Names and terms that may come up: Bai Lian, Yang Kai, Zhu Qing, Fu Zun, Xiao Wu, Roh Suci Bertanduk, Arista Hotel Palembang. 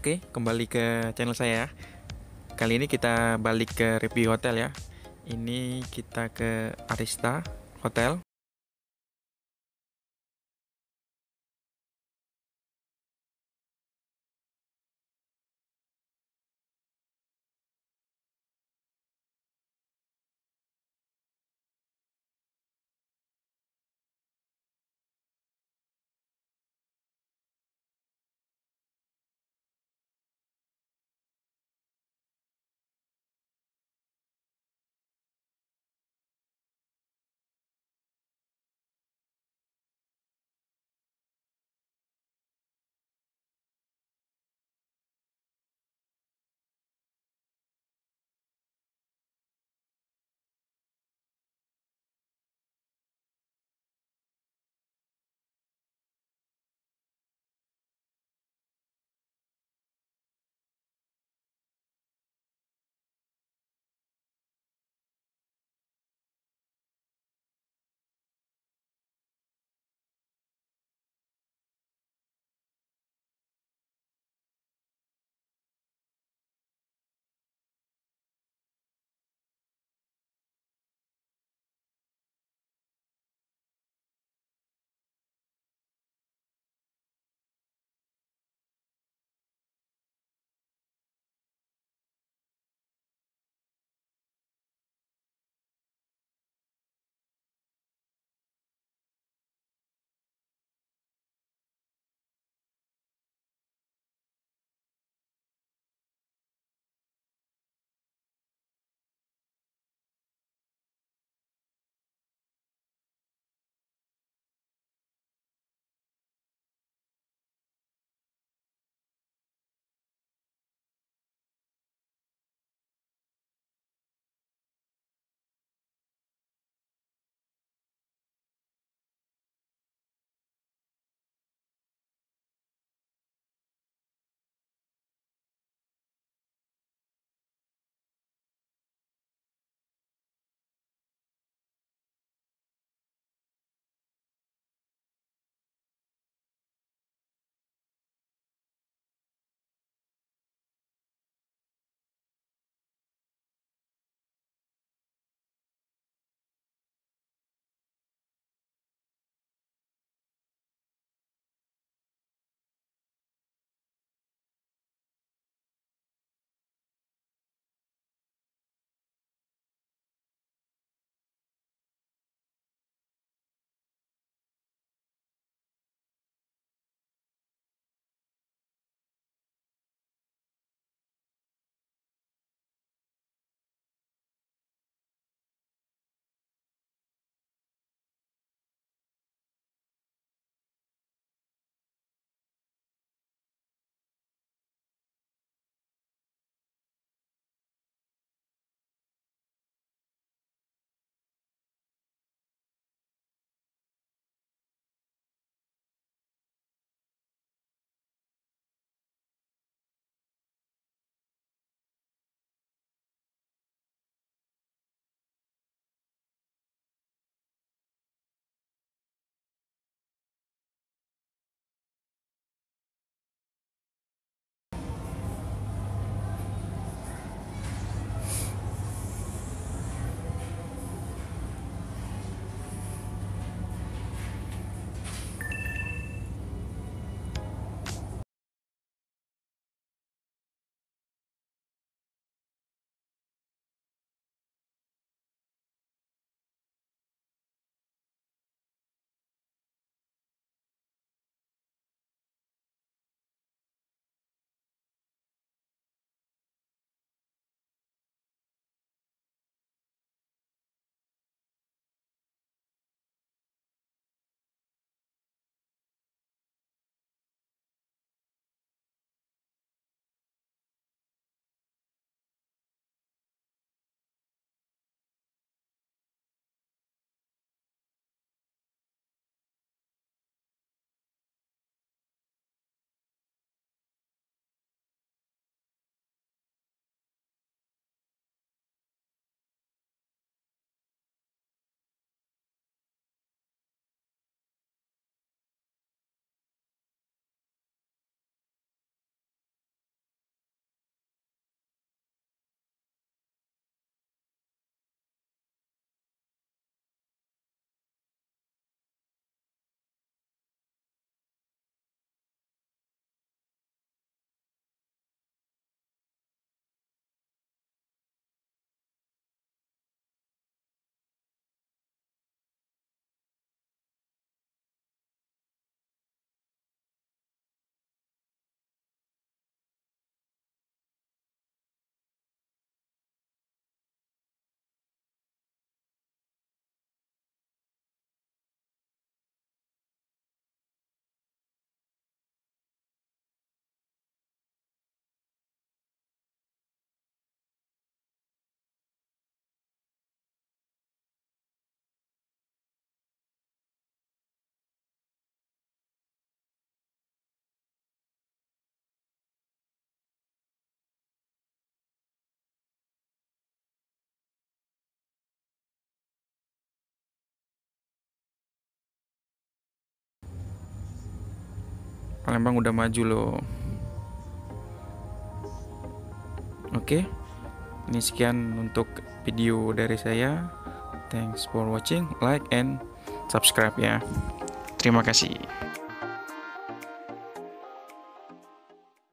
Oke, kembali ke channel saya. Kali ini kita balik ke review hotel ya. Ini kita ke Arista Hotel. Palembang udah maju loh. Oke, ini sekian untuk video dari saya. Thanks for watching, like and subscribe ya. Terima kasih.